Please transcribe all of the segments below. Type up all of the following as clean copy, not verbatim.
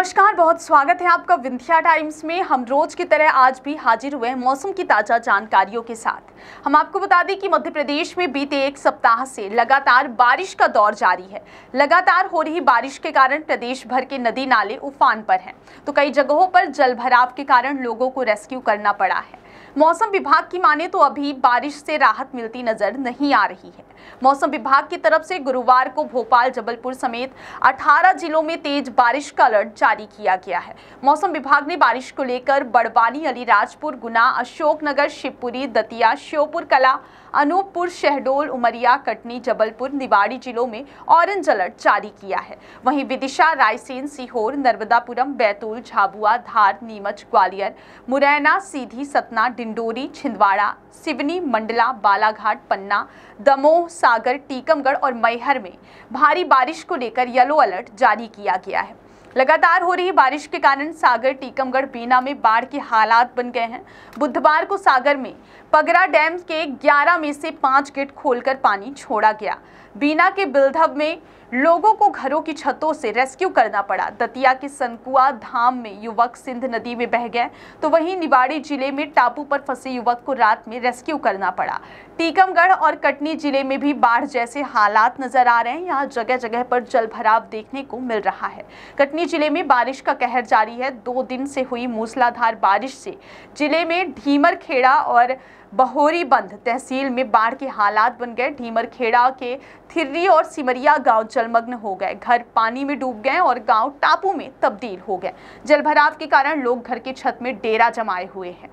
नमस्कार, बहुत स्वागत है आपका विंध्या टाइम्स में। हम रोज की तरह आज भी हाजिर हुए मौसम की ताज़ा जानकारियों के साथ। हम आपको बता दें कि मध्य प्रदेश में बीते एक सप्ताह से लगातार बारिश का दौर जारी है। लगातार हो रही बारिश के कारण प्रदेश भर के नदी नाले उफान पर हैं, तो कई जगहों पर जलभराव के कारण लोगों को रेस्क्यू करना पड़ा है। मौसम विभाग की माने तो अभी बारिश से राहत मिलती नजर नहीं आ रही है। मौसम विभाग की तरफ से गुरुवार को भोपाल, जबलपुर समेत 18 जिलों में तेज बारिश का अलर्ट जारी किया गया है। मौसम विभाग ने बारिश को लेकर बड़वानी, अलीराजपुर, गुना, अशोकनगर, शिवपुरी, दतिया, श्योपुर कला, अनूपपुर, शहडोल, उमरिया, कटनी, जबलपुर, निवाड़ी जिलों में ऑरेंज अलर्ट जारी किया है। वहीं विदिशा, रायसेन, सीहोर, नर्मदापुरम, बैतूल, झाबुआ, धार, नीमच, ग्वालियर, मुरैना, सीधी, सतना, डिंडोरी, छिंदवाड़ा, सिवनी, मंडला, बालाघाट, पन्ना, दमोह, सागर, टीकमगढ़ और मैहर में भारी बारिश को लेकर येलो अलर्ट जारी किया गया है। लगातार हो रही बारिश के कारण सागर, टीकमगढ़, बीना में बाढ़ के हालात बन गए हैं। बुधवार को सागर में पगरा डैम के 11 में से 5 गेट खोलकर पानी छोड़ा गया। बीना के बिलधब में लोगों को घरों की छतों से रेस्क्यू करना पड़ा। दतिया के संकुआ धाम में युवक सिंध नदी में बह गए, तो वहीं निवाड़ी जिले में टापू पर फंसे युवक को रात में रेस्क्यू करना पड़ा। टीकमगढ़ और कटनी जिले में भी बाढ़ जैसे हालात नजर आ रहे हैं। यहाँ जगह जगह पर जलभराव देखने को मिल रहा है। कटनी जिले में बारिश का कहर जारी है। 2 दिन से हुई मूसलाधार बारिश से जिले में ढीमरखेड़ा और बहोरी बंध तहसील में बाढ़ के हालात बन गए। ढीमरखेड़ा के थिर्री और सिमरिया गांव जलमग्न हो गए। घर पानी में डूब गए और गांव टापू में तब्दील हो गए। जलभराव के कारण लोग घर के छत में डेरा जमाए हुए हैं।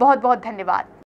बहुत बहुत धन्यवाद।